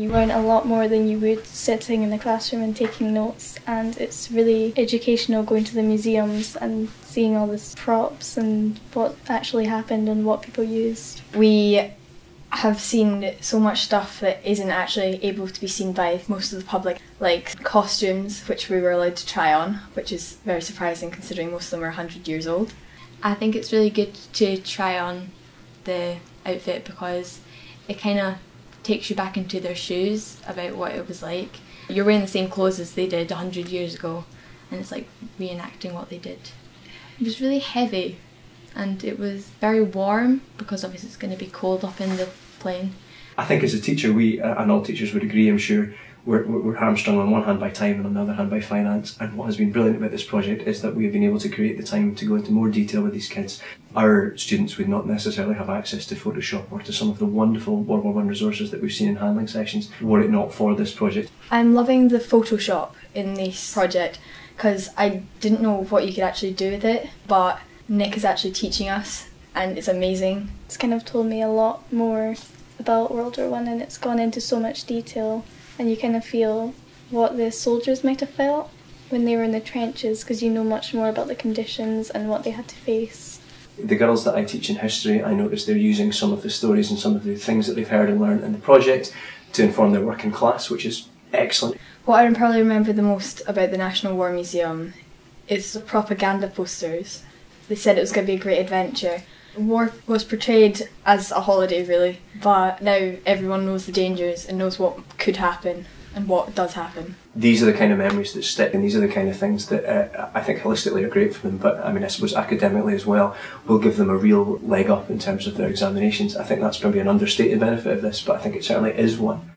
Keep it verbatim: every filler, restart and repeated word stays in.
You learn a lot more than you would sitting in the classroom and taking notes, and it's really educational going to the museums and seeing all the props and what actually happened and what people used. We have seen so much stuff that isn't actually able to be seen by most of the public, like costumes, which we were allowed to try on, which is very surprising considering most of them are one hundred years old. I think it's really good to try on the outfit because it kind of takes you back into their shoes about what it was like. You're wearing the same clothes as they did one hundred years ago, and it's like reenacting what they did. It was really heavy, and it was very warm because obviously it's going to be cold up in the plane. I think as a teacher, we, and all teachers would agree I'm sure, we're, we're hamstrung on one hand by time and on the other hand by finance, and what has been brilliant about this project is that we have been able to create the time to go into more detail with these kids. Our students would not necessarily have access to Photoshop or to some of the wonderful World War One resources that we've seen in handling sessions were it not for this project. I'm loving the Photoshop in this project because I didn't know what you could actually do with it, but Nick is actually teaching us and it's amazing. It's kind of told me a lot more about World War One, and it's gone into so much detail, and you kind of feel what the soldiers might have felt when they were in the trenches because you know much more about the conditions and what they had to face. The girls that I teach in history, I notice they're using some of the stories and some of the things that they've heard and learned in the project to inform their work in class, which is excellent. What I probably remember the most about the National War Museum is the propaganda posters. They said it was going to be a great adventure. War was portrayed as a holiday really, but now everyone knows the dangers and knows what could happen and what does happen. These are the kind of memories that stick, and these are the kind of things that uh, I think holistically are great for them, but I mean I suppose academically as well will give them a real leg up in terms of their examinations. I think that's going to be an understated benefit of this, but I think it certainly is one.